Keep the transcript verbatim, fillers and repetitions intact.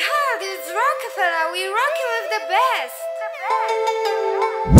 God, it's Rokefela. We rock you with the best. The best.